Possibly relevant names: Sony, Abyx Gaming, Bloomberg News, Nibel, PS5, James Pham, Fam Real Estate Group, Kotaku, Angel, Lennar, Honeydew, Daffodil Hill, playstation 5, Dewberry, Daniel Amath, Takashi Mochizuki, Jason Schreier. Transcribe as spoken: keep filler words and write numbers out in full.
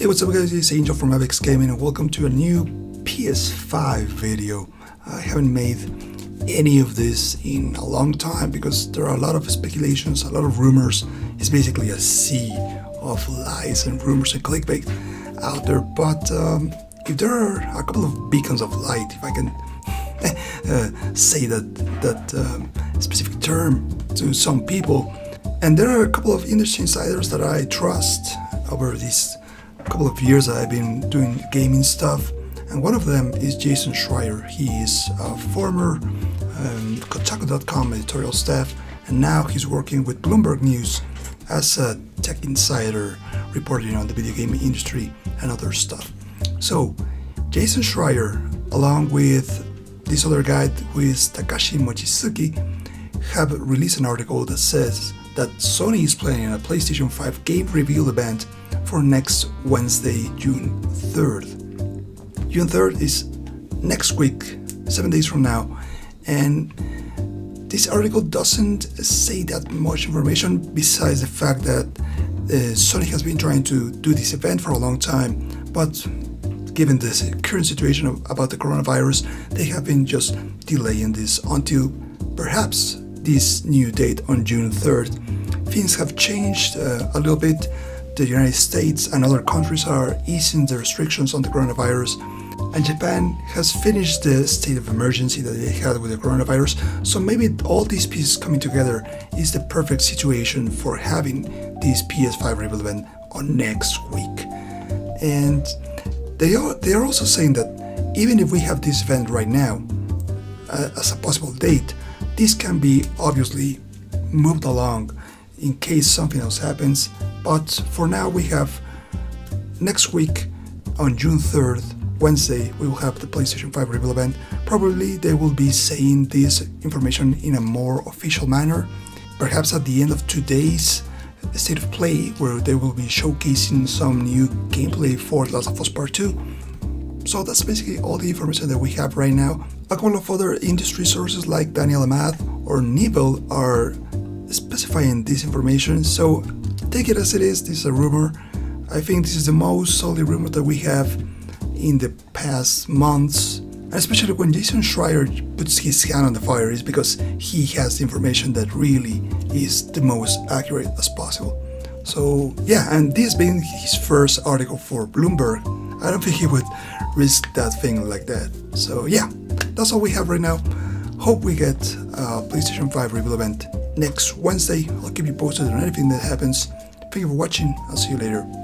Hey, what's up guys, it's Angel from Abyx Gaming and welcome to a new P S five video. I haven't made any of this in a long time because there are a lot of speculations, a lot of rumors. It's basically a sea of lies and rumors and clickbait out there, but um, if there are a couple of beacons of light, if I can uh, say that, that um, specific term to some people, and there are a couple of industry insiders that I trust over these couple of years that I've been doing gaming stuff, and one of them is Jason Schreier. He is a former um, Kotaku dot com editorial staff, and now he's working with Bloomberg News as a tech insider reporting on the video gaming industry and other stuff. So Jason Schreier, along with this other guy who is Takashi Mochizuki, have released an article that says that Sony is planning a PlayStation five game reveal event for next Wednesday, June third. June third is next week, seven days from now, and this article doesn't say that much information besides the fact that uh, Sony has been trying to do this event for a long time, but given the current situation of, about the coronavirus, they have been just delaying this until perhaps this new date on June third. Things have changed uh, a little bit. The United States and other countries are easing the restrictions on the coronavirus, and Japan has finished the state of emergency that they had with the coronavirus, so maybe all these pieces coming together is the perfect situation for having this P S five reveal event on next week. And they are, they are also saying that even if we have this event right now uh, as a possible date, this can be obviously moved along in case something else happens. But for now, we have next week on June third, Wednesday, we will have the PlayStation five reveal event. Probably they will be saying this information in a more official manner. Perhaps at the end of today's State of Play, where they will be showcasing some new gameplay for Last of Us Part two. So that's basically all the information that we have right now. A couple of other industry sources like Daniel Amath or Nibel are specifying this information, so take it as it is. This is a rumor. I think this is the most solid rumor that we have in the past months, and especially when Jason Schreier puts his hand on the fire is because he has the information that really is the most accurate as possible. So yeah, and this being his first article for Bloomberg, I don't think he would risk that thing like that. So yeah, that's all we have right now. Hope we get a PlayStation five reveal event next Wednesday. I'll keep you posted on anything that happens. Thank you for watching. I'll see you later.